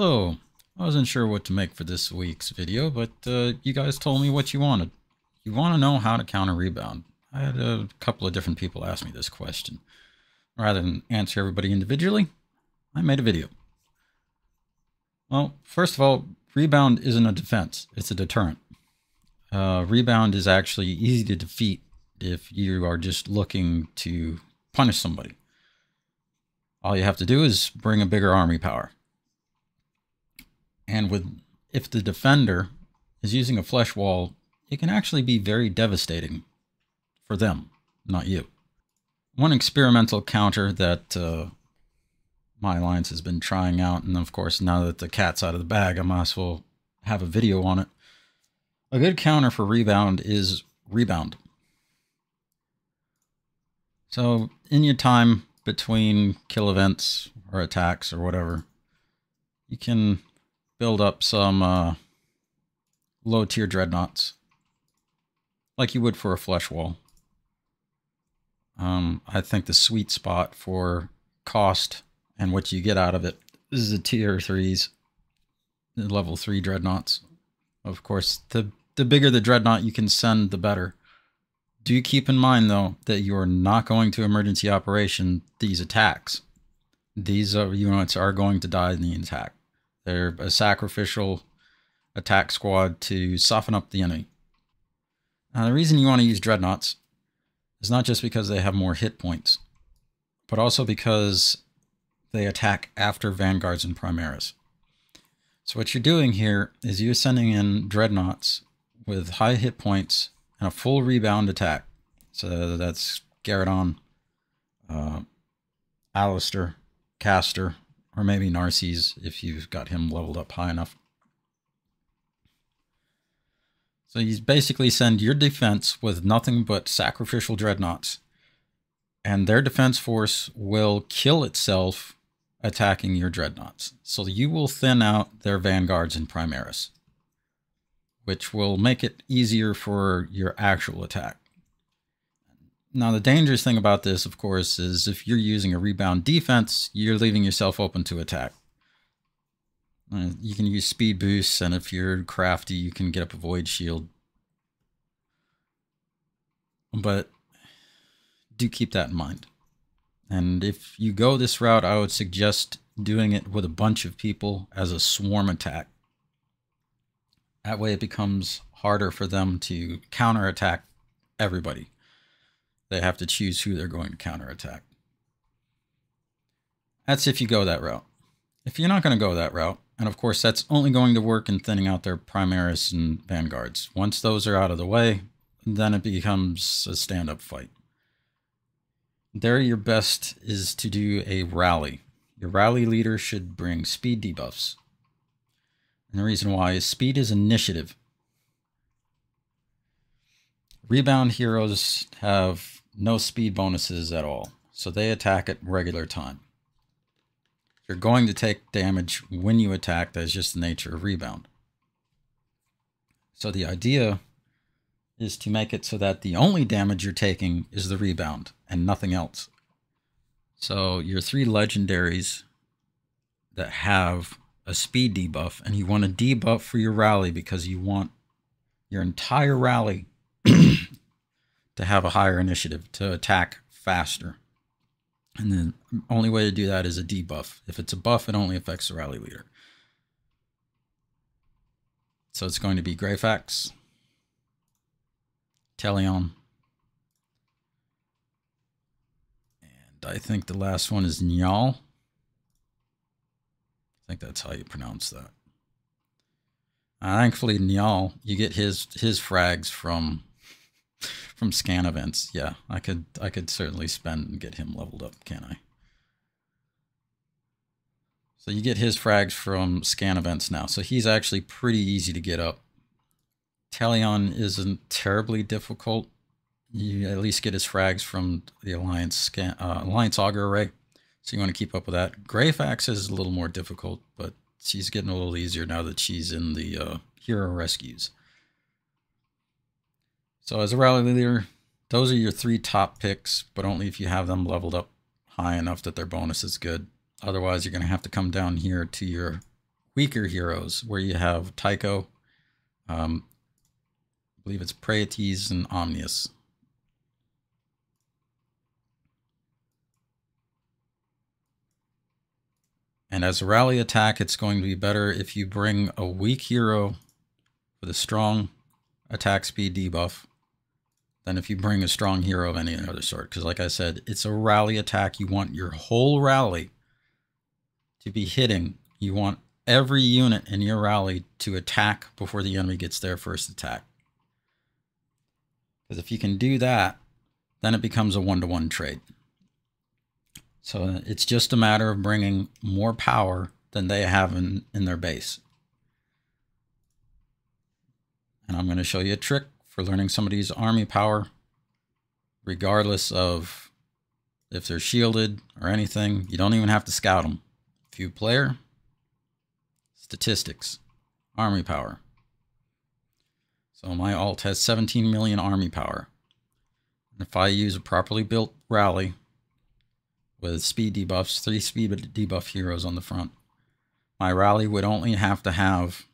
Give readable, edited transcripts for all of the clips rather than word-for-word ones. Hello. I wasn't sure what to make for this week's video, but you guys told me what you wanted. You want to know how to counter rebound. I had a couple of different people ask me this question. Rather than answer everybody individually, I made a video. Well, first of all, rebound isn't a defense. It's a deterrent. Rebound is actually easy to defeat if you are just looking to punish somebody. All you have to do is bring a bigger army power. And if the defender is using a flesh wall, it can actually be very devastating for them, not you. One experimental counter that my alliance has been trying out, and of course now that the cat's out of the bag, I might as well have a video on it. A good counter for rebound is rebound. So in your time between kill events or attacks or whatever, you can build up some low-tier dreadnoughts, like you would for a flesh wall. I think the sweet spot for cost and what you get out of it is the tier 3s, the level 3 dreadnoughts. Of course, the bigger the dreadnought you can send, the better. Do keep in mind, though, that you're not going to emergency operation these attacks. These units are going to die in the attack. They're a sacrificial attack squad to soften up the enemy. Now, the reason you want to use dreadnoughts is not just because they have more hit points, but also because they attack after vanguards and primaris. So what you're doing here is you're sending in dreadnoughts with high hit points and a full rebound attack. So that's Garradon, Alistair, Caster, or maybe Narses if you've got him leveled up high enough. So you basically send your defense with nothing but sacrificial dreadnoughts, and their defense force will kill itself attacking your dreadnoughts. So you will thin out their vanguards and primaris, which will make it easier for your actual attack. Now, the dangerous thing about this, of course, is if you're using a rebound defense, you're leaving yourself open to attack. You can use speed boosts, and if you're crafty, you can get up a void shield. But do keep that in mind. And if you go this route, I would suggest doing it with a bunch of people as a swarm attack. That way it becomes harder for them to counterattack everybody. They have to choose who they're going to counterattack. That's if you go that route. If you're not going to go that route, and of course that's only going to work in thinning out their primaris and vanguards. Once those are out of the way, then it becomes a stand-up fight. There, your best is to do a rally. Your rally leader should bring speed debuffs. And the reason why is speed is initiative. Rebound heroes have no speed bonuses at all, so they attack at regular time. You're going to take damage when you attack. That's just the nature of rebound. So the idea is to make it so that the only damage you're taking is the rebound and nothing else. So your 3 legendaries that have a speed debuff, and you want a debuff for your rally because you want your entire rally to have a higher initiative, to attack faster. And the only way to do that is a debuff. If it's a buff, it only affects the rally leader. So it's going to be Grayfax, Teleon, and I think the last one is Nyal. I think that's how you pronounce that. Thankfully, Nyal, you get his frags from scan events. Yeah, I could certainly spend and get him leveled up, can't I? So you get his frags from scan events now. So he's actually pretty easy to get up. Teleon isn't terribly difficult. You at least get his frags from the Alliance Alliance Augur array. So you want to keep up with that. Grayfax is a little more difficult, but she's getting a little easier now that she's in the hero rescues. So as a rally leader, those are your 3 top picks, but only if you have them leveled up high enough that their bonus is good. Otherwise, you're going to have to come down here to your weaker heroes, where you have Tycho, I believe it's Praetes and Omnius. And as a rally attack, it's going to be better if you bring a weak hero with a strong attack speed debuff than if you bring a strong hero of any other sort. Because like I said, it's a rally attack. You want your whole rally to be hitting. You want every unit in your rally to attack before the enemy gets their first attack. Because if you can do that, then it becomes a one-to-one trade. So it's just a matter of bringing more power than they have in their base. And I'm going to show you a trick for learning somebody's army power, regardless of if they're shielded or anything. You don't even have to scout them. View player, statistics, army power. So my alt has 17 million army power. And if I use a properly built rally, with speed debuffs, 3 speed debuff heroes on the front, my rally would only have to have,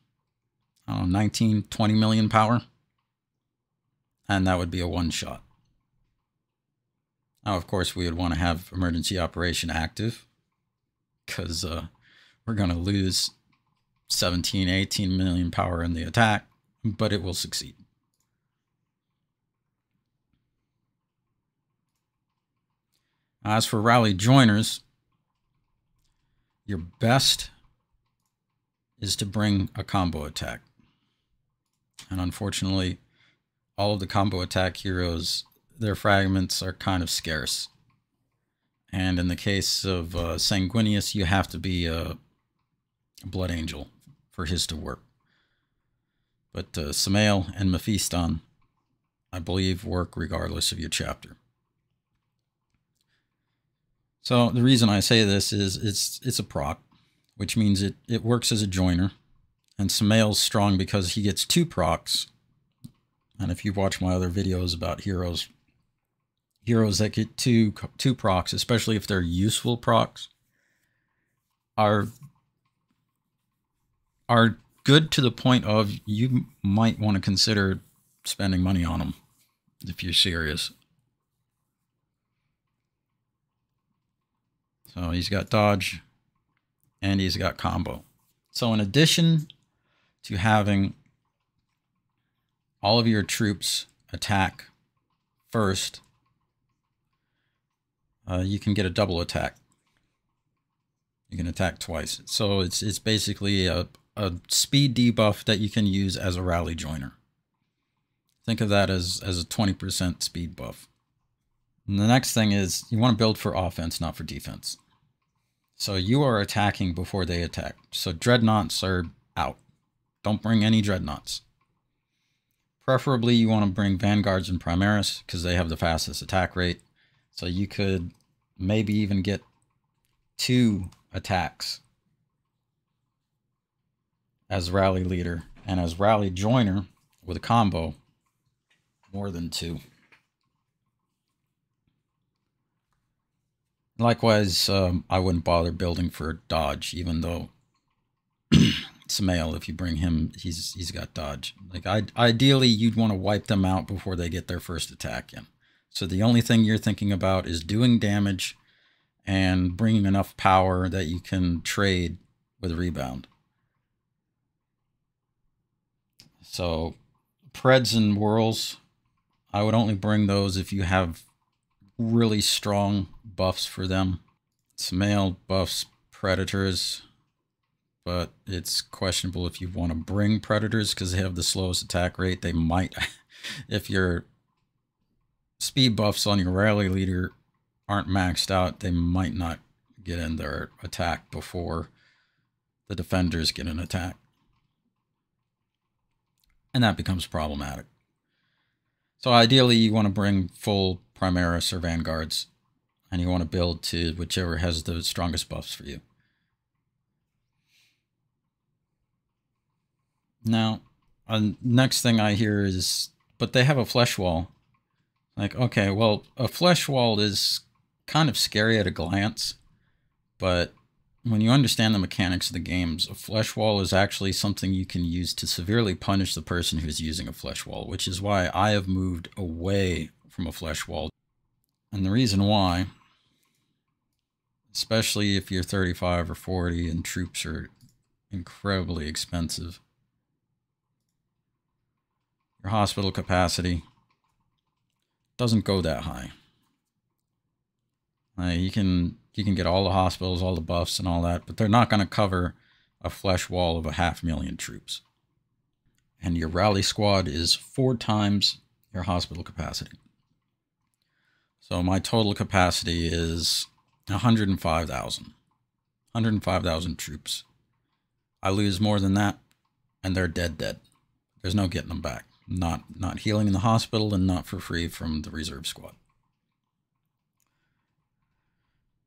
I don't know, 19, 20 million power. And that would be a one shot. Now, of course, we would want to have emergency operation active, because we're going to lose 17, 18 million power in the attack, but it will succeed. As for rally joiners, your best is to bring a combo attack. And unfortunately, all of the combo attack heroes, their fragments are kind of scarce. And in the case of Sanguinius, you have to be a Blood Angel for his to work. But Sammael and Mephiston, I believe, work regardless of your chapter. So the reason I say this is it's a proc, which means it works as a joiner. And Sammael's strong because he gets 2 procs. And if you watch my other videos about heroes that get two procs, especially if they're useful procs, are good to the point of you might want to consider spending money on them if you're serious. So he's got dodge and he's got combo. So in addition to having all of your troops attack first, you can get a double attack. You can attack twice. So it's basically a speed debuff that you can use as a rally joiner. Think of that as a 20% speed buff. And the next thing is you want to build for offense, not for defense. So you are attacking before they attack. So dreadnoughts are out. Don't bring any dreadnoughts. Preferably you want to bring vanguards and primaris because they have the fastest attack rate. So you could maybe even get 2 attacks as rally leader, and as rally joiner with a combo, more than 2. Likewise, I wouldn't bother building for dodge, even though Sammael, if you bring him, he's got dodge. Like ideally, you'd want to wipe them out before they get their first attack in. So the only thing you're thinking about is doing damage and bringing enough power that you can trade with rebound. So Preds and Whirls, I would only bring those if you have really strong buffs for them. Sammael buffs predators, but it's questionable if you want to bring predators because they have the slowest attack rate. They might, if your speed buffs on your rally leader aren't maxed out, they might not get in their attack before the defenders get an attack. And that becomes problematic. So ideally, you want to bring full Primaris or Vanguards, and you want to build to whichever has the strongest buffs for you. Now, next thing I hear is, but they have a flesh wall. Like, okay, well, a flesh wall is kind of scary at a glance, but When you understand the mechanics of the games, a flesh wall is actually something you can use to severely punish the person who's using a flesh wall, which is why I have moved away from a flesh wall. And the reason why, especially if you're 35 or 40 and troops are incredibly expensive, your hospital capacity doesn't go that high. You can get all the hospitals, all the buffs and all that, but they're not going to cover a flesh wall of a 500,000 troops. And your rally squad is 4 times your hospital capacity. So my total capacity is 105,000 troops. I lose more than that and they're dead. There's no getting them back. Not healing in the hospital and not for free from the reserve squad.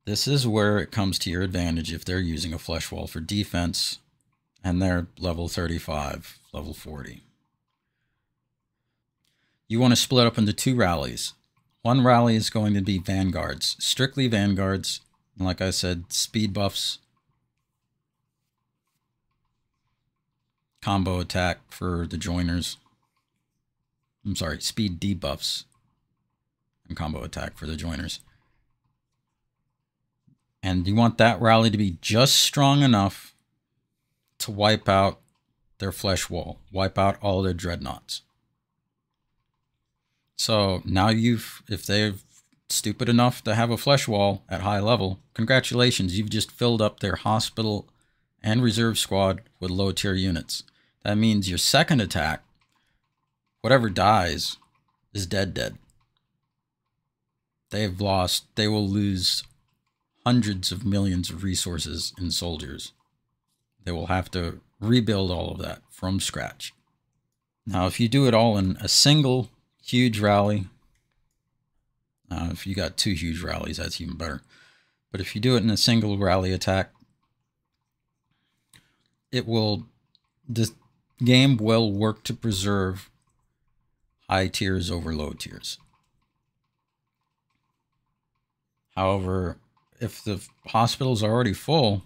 This is where it comes to your advantage if they're using a flesh wall for defense and they're level 35, level 40. You want to split up into 2 rallies. One rally is going to be vanguards, strictly vanguards, and like I said, speed buffs, combo attack for the joiners. I'm sorry, speed debuffs and combo attack for the joiners. And you want that rally to be just strong enough to wipe out their flesh wall, wipe out all their dreadnoughts. So now if they're stupid enough to have a flesh wall at high level, congratulations, you've just filled up their hospital and reserve squad with low tier units. That means your second attack, whatever dies, is dead. They will lose hundreds of millions of resources in soldiers. They will have to rebuild all of that from scratch. Now, if you do it all in a single huge rally, if you got 2 huge rallies, that's even better. But if you do it in a single rally attack, the game will work to preserve high tiers over low tiers. However, if the hospital's already full,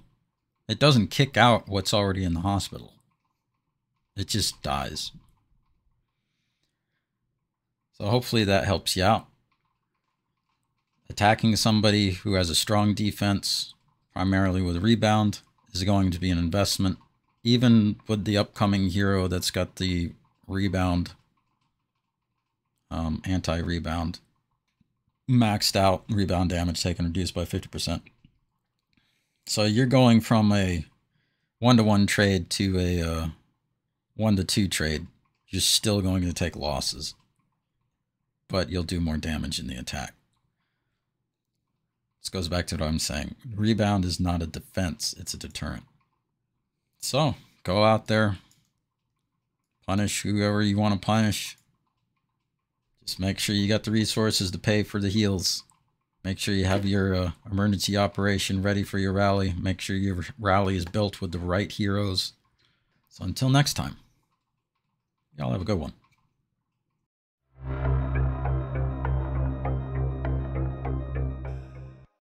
it doesn't kick out what's already in the hospital. It just dies. So hopefully that helps you out. Attacking somebody who has a strong defense, primarily with a rebound, is going to be an investment. Even with the upcoming hero that's got the rebound, anti-rebound, maxed out, rebound damage taken reduced by 50%. So you're going from a 1-to-1 trade to a 1-to-2 trade. You're still going to take losses, but you'll do more damage in the attack. This goes back to what I'm saying. Rebound is not a defense, it's a deterrent. So go out there, punish whoever you want to punish. Just make sure you got the resources to pay for the heals. Make sure you have your emergency operation ready for your rally. Make sure your rally is built with the right heroes. So until next time, y'all have a good one.